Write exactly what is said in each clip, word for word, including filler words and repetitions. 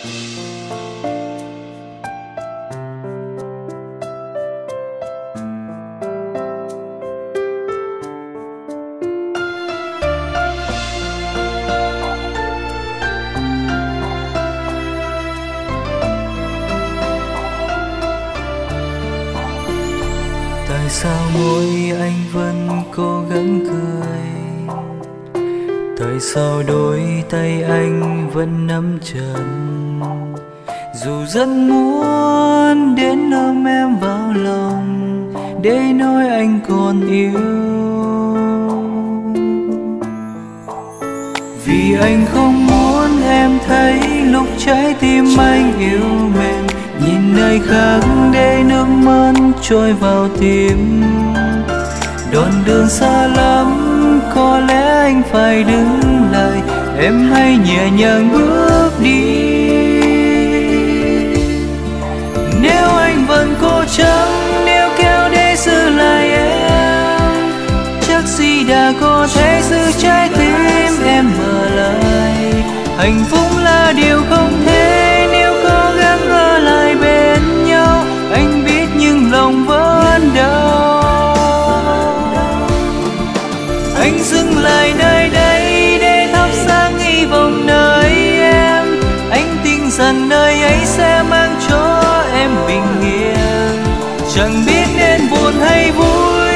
Tại sao môi anh vẫn cố gắng cười? Tại sao đôi tay anh vẫn nắm chặt? Dù rất muốn đến ôm em vào lòng để nói anh còn yêu. Vì anh không muốn em thấy lúc trái tim anh yêu mềm, nhìn nơi khác để nước mắt trôi vào tim. Đoạn đường xa lắm, có lẽ anh phải đứng lại, em hãy nhẹ nhàng bước đi. Nếu anh vẫn cố gắng, nếu kéo để giữ lại em, chắc gì đã có thể giữ trái tim em mở lại. Hạnh phúc là điều không thể nếu cố gắng ở lại bên nhau. Anh biết nhưng lòng vẫn đau. Anh dừng lại nơi đây để thắp sáng hy vọng nơi em. Anh tin rằng nơi ấy sẽ mang cho em bình yên. Chẳng biết nên buồn hay vui,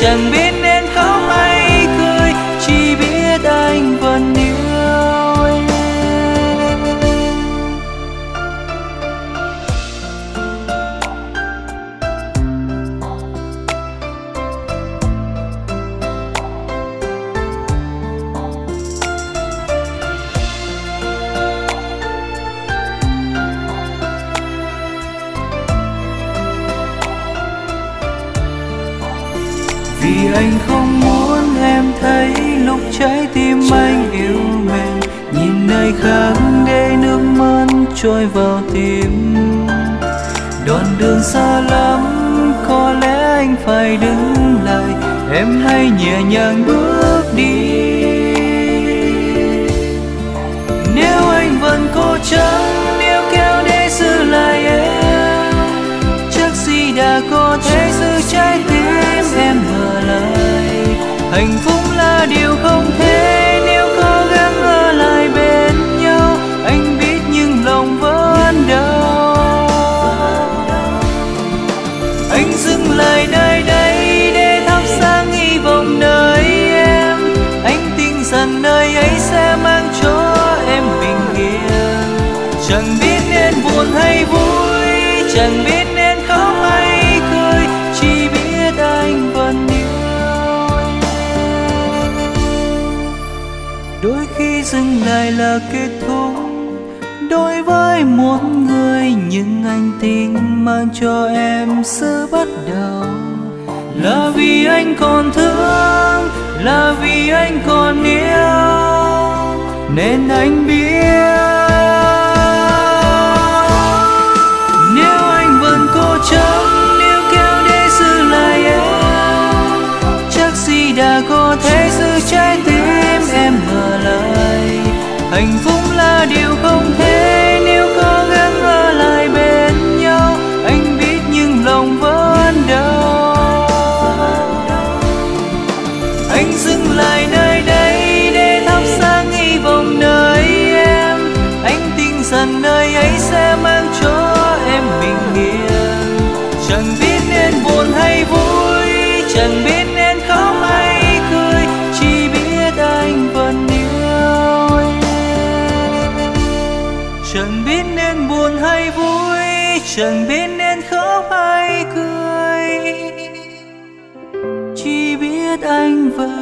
chẳng biết nên khóc hay cười, chỉ biết anh vẫn yêu em. Vì anh không muốn em thấy lúc trái tim anh yêu mềm, nhìn nơi khác để nước mắt trôi vào tim. Đoạn đường xa lắm, có lẽ anh phải đứng lại, em hãy nhẹ nhàng bước đi. Nếu anh vẫn cố gắng, nếu kéo để giữ lại em, chắc gì đã có thể giữ trái tim em ở lại. Hạnh phúc là điều không thể nếu cố gắng ở lại bên nhau. Anh biết nhưng lòng vẫn đau. Anh dừng lại nơi đây để thắp sáng hy vọng nơi em. Anh tin rằng nơi ấy sẽ mang cho em bình yên. Chẳng biết nên buồn hay vui, chẳng biết nên khóc hay cười, chỉ biết anh vẫn yêu em. Đôi khi dừng lại là kết thúc đối với một người, nhưng anh tin mang cho em sự bắt đầu. Là vì anh còn thương, là vì anh còn yêu, nên anh biết. Nếu anh vẫn cố gắng, nếu kéo để giữ lại em, chắc gì đã có thể giữ trái tim em ở lại. Hạnh phúc là điều không thể nếu cố gắng ở lại bên nhau. Anh biết nhưng lòng vẫn đau. Anh dừng lại nơi đây để thắp sáng hy vọng nơi em. Anh tin rằng nơi ấy sẽ mang cho em bình yên. Chẳng biết nên buồn hay vui, chẳng biết nên khóc hay cười, chỉ biết anh vẫn yêu em. Chẳng biết nên buồn hay vui, chẳng biết nên khóc hay cười, chỉ biết anh vẫn